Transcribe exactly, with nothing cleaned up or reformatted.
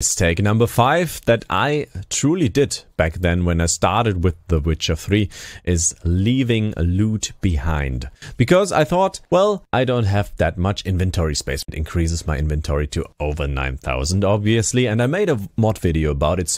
Mistake number five that I truly did back then when I started with The Witcher three is leaving loot behind. Because I thought, well, I don't have that much inventory space. It increases my inventory to over nine thousand, obviously, and I made a mod video about it. So